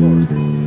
Lord.